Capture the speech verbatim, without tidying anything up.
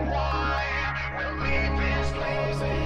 reason why we leave this place.